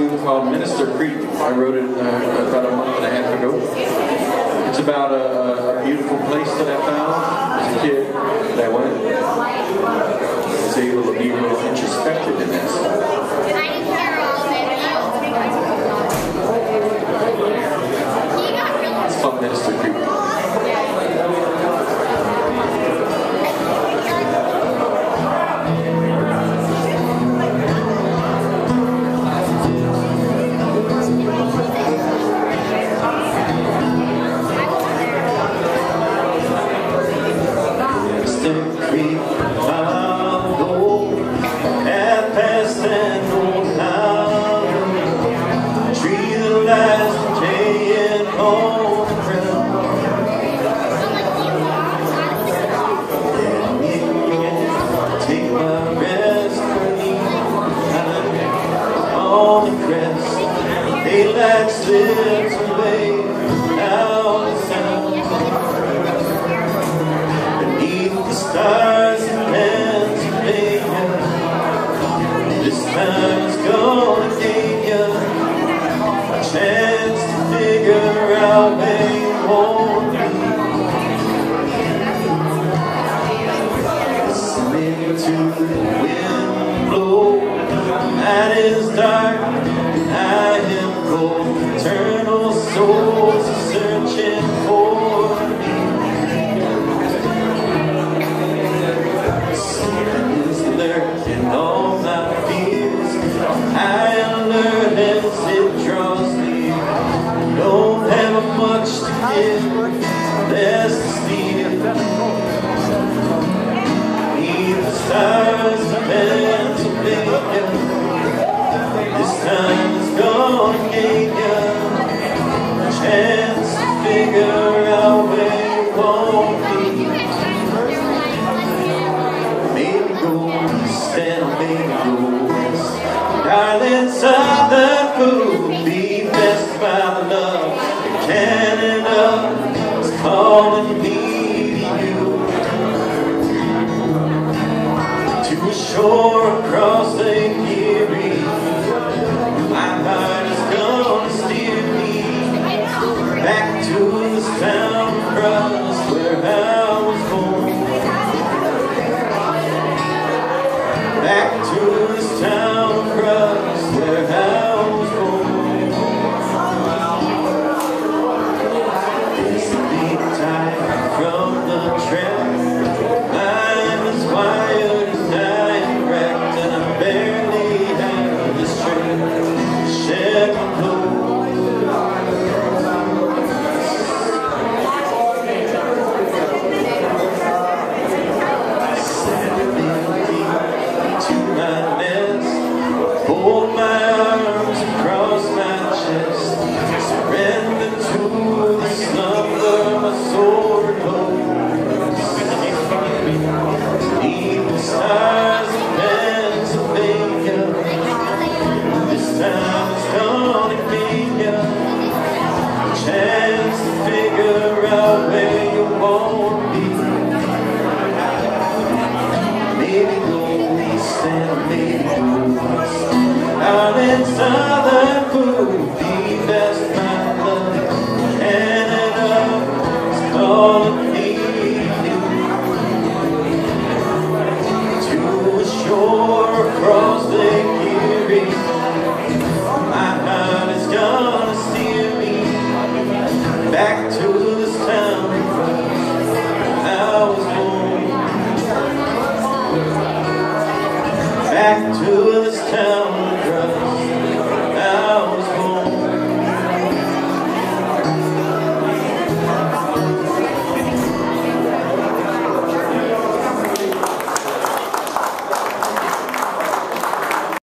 magazine called Minister Creek. I wrote it about a month and a half ago. It's about a beautiful place that I found as a kid that I went. I was able to be real introspective in that stuff. It's called Minister Creek. That slips away now the sound. Beneath the stars and Pennsylvania, this time's gonna give you a chance to figure out where you won't be. Listening to the wind blow, the night is dark and I am eternal souls searching for me. Sin is lurking all my fears. I alert as it draws me. Don't have much to give, less to steal. Need the stars meant to make it. This time is gonna get chance to figure out where you won't be. Maybe ghosts and maybe ghosts, darling, something could be blessed by the love that Canada is calling me to you. To a shore across Lake Erie, my heart is gonna steer me back to this town across where I was born. Back to this town across where I was born. This big time from the track, mine is wired and I'm wrecked and I barely have the strength to shed my blood. Hold my arms across my chest, surrender to the slumber my soul repose. Need the stars of Pennsylvania, this time it's gonna give you a chance to figure out where you won't be. Maybe ghosts and maybe ghosts, darling, southern food, the best my love, Canada is calling me to a shore across Lake Erie. My heart is gonna steer me back to this town I was born. Back to this town.